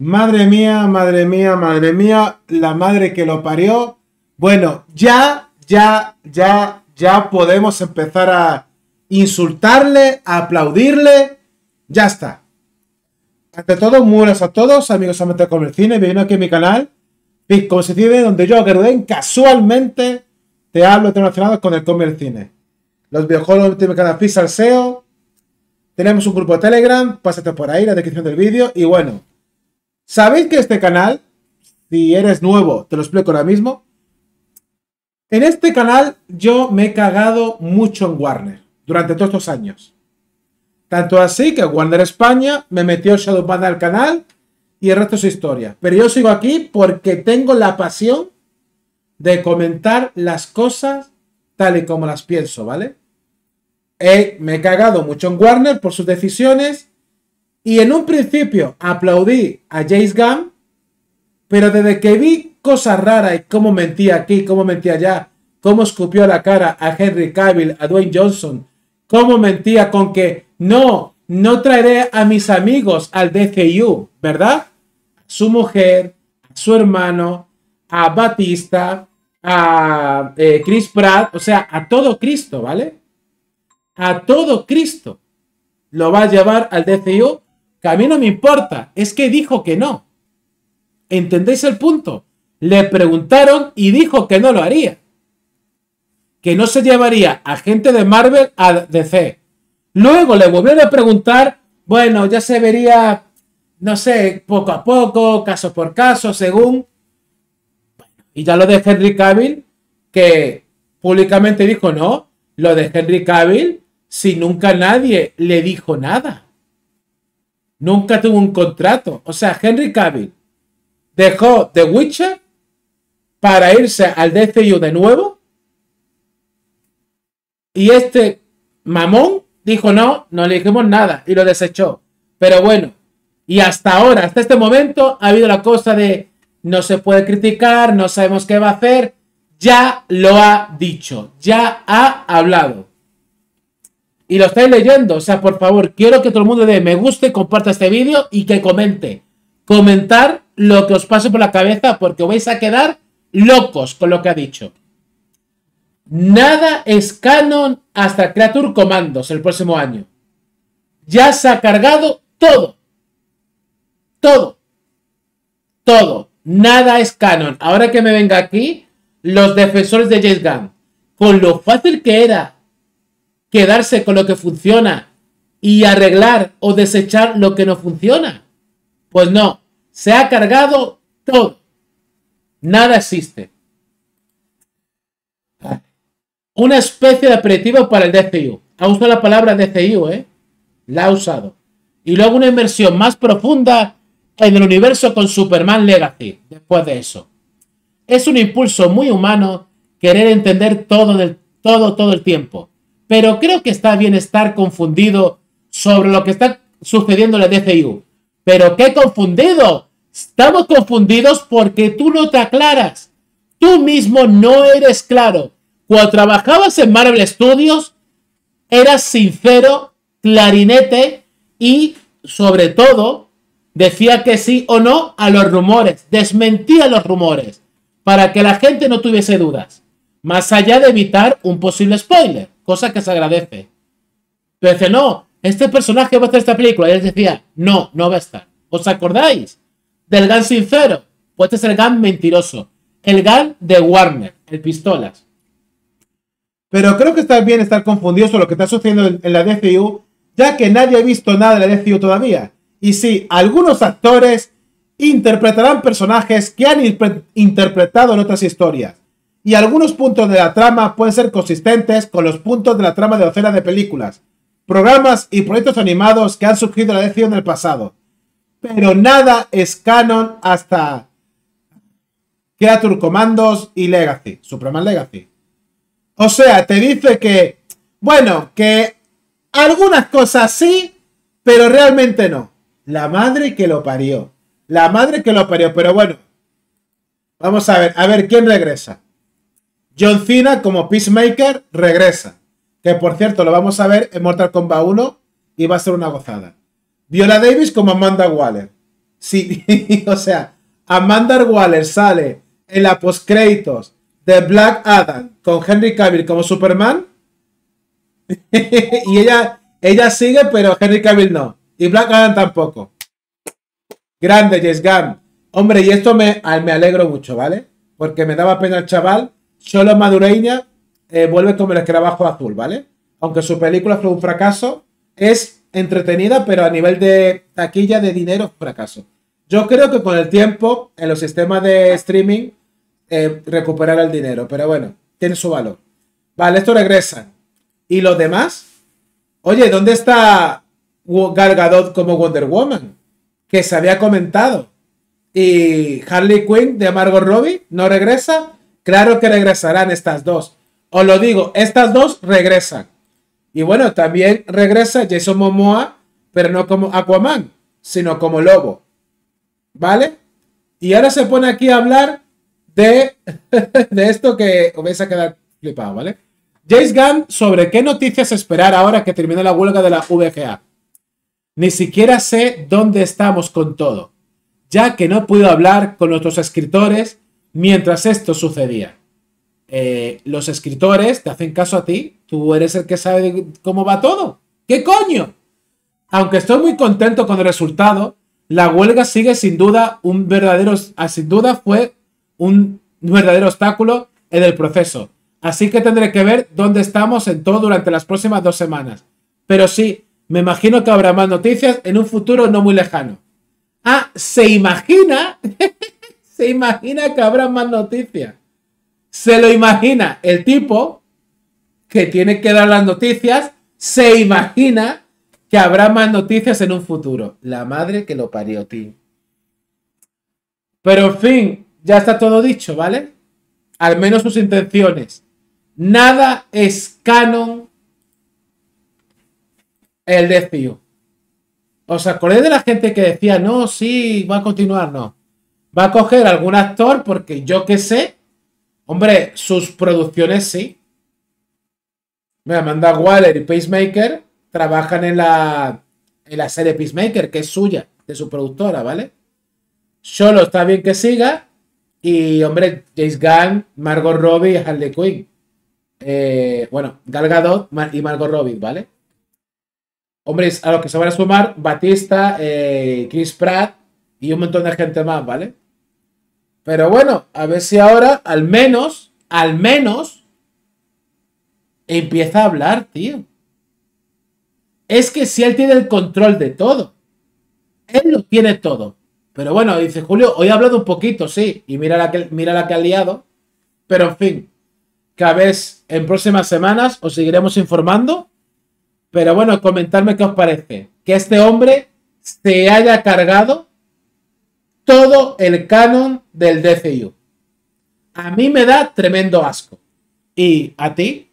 Madre mía, madre mía, madre mía, la madre que lo parió. Bueno, ya podemos empezar a insultarle, a aplaudirle. Ya está. Ante todo, muy buenas a todos, amigos de Pix Comer Cine. Bienvenidos aquí a mi canal, Pix Comer Cine, donde yo, Gerudén, casualmente te hablo relacionado con el comer cine. Los videojuegos de mi canal Pix al SEO. Tenemos un grupo de Telegram, pásate por ahí, la descripción del vídeo. Y bueno, sabéis que este canal, si eres nuevo, te lo explico ahora mismo. En este canal yo me he cagado mucho en Warner durante todos estos años. Tanto así que Warner España me metió el Shadow Ban al canal y el resto es historia. Pero yo sigo aquí porque tengo la pasión de comentar las cosas tal y como las pienso, ¿vale? Me he cagado mucho en Warner por sus decisiones. Y en un principio aplaudí a James Gunn, pero desde que vi cosas raras y cómo mentía aquí, cómo mentía allá, cómo escupió la cara a Henry Cavill, a Dwayne Johnson, cómo mentía con que no traeré a mis amigos al DCU, ¿verdad? Su mujer, su hermano, a Batista, a Chris Pratt, o sea, a todo Cristo, ¿vale? A todo Cristo lo va a llevar al DCU. Que a mí no me importa, es que dijo que no. ¿Entendéis el punto? Le preguntaron y dijo que no lo haría. Que no se llevaría a gente de Marvel a DC. Luego le volvieron a preguntar, bueno, ya se vería, no sé, poco a poco, caso por caso, según. Y ya lo de Henry Cavill, que públicamente dijo no, lo de Henry Cavill, si nunca nadie le dijo nada. Nunca tuvo un contrato. O sea, Henry Cavill dejó The Witcher para irse al DCU de nuevo. Y este mamón dijo no le dijimos nada y lo desechó. Pero bueno, y hasta ahora, hasta este momento, ha habido la cosa de no se puede criticar, no sabemos qué va a hacer. Ya lo ha dicho, ya ha hablado. Y lo estáis leyendo, o sea, por favor, quiero que todo el mundo dé me gusta y comparta este vídeo y que comente. Comentar lo que os pase por la cabeza porque vais a quedar locos con lo que ha dicho. Nada es canon hasta Creature Commandos el próximo año. Ya se ha cargado todo. Todo. Todo. Nada es canon. Ahora que me venga aquí, los defensores de James Gunn, con lo fácil que era quedarse con lo que funciona y arreglar o desechar lo que no funciona. Pues no, se ha cargado todo. Nada existe. Una especie de aperitivo para el DCU. Ha usado la palabra DCU, ¿eh? La ha usado. Y luego una inversión más profunda en el universo con Superman Legacy. Después de eso. Es un impulso muy humano querer entender todo el tiempo. Pero creo que está bien estar confundido sobre lo que está sucediendo en la DCU. ¿Pero qué confundido? Estamos confundidos porque tú no te aclaras. Tú mismo no eres claro. Cuando trabajabas en Marvel Studios, eras sincero, clarinete y, sobre todo, decía que sí o no a los rumores. Desmentía los rumores para que la gente no tuviese dudas. Más allá de evitar un posible spoiler. Cosa que se agradece. Pero dice, no, este personaje va a estar en esta película. Y él decía, no va a estar. ¿Os acordáis? Del Gunn sincero. Pues este es el Gunn mentiroso. El Gunn de Warner. El pistolas. Pero creo que está bien estar confundido sobre lo que está sucediendo en la DCU. Ya que nadie ha visto nada de la DCU todavía. Y sí, algunos actores interpretarán personajes que han interpretado en otras historias. Y algunos puntos de la trama pueden ser consistentes con los puntos de la trama de docenas de películas, programas y proyectos animados que han surgido en la DCU en el pasado. Pero nada es canon hasta Creature Commandos y Legacy, Superman Legacy. O sea, te dice que, bueno, que algunas cosas sí, pero realmente no. La madre que lo parió. La madre que lo parió, pero bueno. Vamos a ver quién regresa. John Cena como Peacemaker regresa. Que por cierto lo vamos a ver en Mortal Kombat 1 y va a ser una gozada. Viola Davis como Amanda Waller. Sí, o sea, Amanda Waller sale en la postcréditos de Black Adam con Henry Cavill como Superman. Y ella sigue, pero Henry Cavill no. Y Black Adam tampoco. Grande, James Gunn. Hombre, y esto me alegro mucho, ¿vale? Porque me daba pena el chaval. Solo Madureña vuelve como el escarabajo azul, ¿vale? Aunque su película fue un fracaso, es entretenida, pero a nivel de taquilla, de dinero, fracaso. Yo creo que con el tiempo, en los sistemas de streaming, recuperará el dinero. Pero bueno, tiene su valor. Vale, esto regresa. ¿Y los demás? Oye, ¿dónde está Gal Gadot como Wonder Woman? Que se había comentado. Y Harley Quinn de Margot Robbie no regresa. Claro que regresarán estas dos. Os lo digo, estas dos regresan. Y bueno, también regresa Jason Momoa, pero no como Aquaman, sino como Lobo. ¿Vale? Y ahora se pone aquí a hablar de esto que os vais a quedar flipado, ¿vale? James Gunn, sobre qué noticias esperar ahora que termine la huelga de la WGA. Ni siquiera sé dónde estamos con todo, ya que no puedo hablar con nuestros escritores mientras esto sucedía. Los escritores te hacen caso a ti, tú eres el que sabe cómo va todo. ¿Qué coño? Aunque estoy muy contento con el resultado, la huelga sigue sin duda fue un verdadero obstáculo en el proceso. Así que tendré que ver dónde estamos en todo durante las próximas 2 semanas. Pero sí, me imagino que habrá más noticias en un futuro no muy lejano. Ah, se imagina. Se imagina que habrá más noticias. Se lo imagina. El tipo que tiene que dar las noticias se imagina que habrá más noticias en un futuro. La madre que lo parió, tío. Pero en fin, ya está todo dicho, ¿vale? Al menos sus intenciones. Nada es canon. El DCU. ¿Os acordáis de la gente que decía, no, sí, va a continuar? No. Va a coger algún actor porque yo qué sé. Hombre, sus producciones sí. Mira, Amanda Waller y Peacemaker trabajan en la serie Peacemaker, que es suya, de su productora, ¿vale? Solo está bien que siga. Y, hombre, James Gunn, Margot Robbie y Harley Quinn. Bueno, Gal Gadot y Margot Robbie, ¿vale? Hombres a los que se van a sumar Batista, Chris Pratt y un montón de gente más, ¿vale? Pero bueno, a ver si ahora al menos empieza a hablar, tío. Es que si él tiene el control de todo, él lo tiene todo. Pero bueno, dice Julio, hoy ha hablado un poquito, sí, y mira la que ha liado. Pero en fin, cada vez en próximas semanas os seguiremos informando. Pero bueno, comentadme qué os parece. Que este hombre se haya cargado todo el canon del DCU. A mí me da tremendo asco. ¿Y a ti?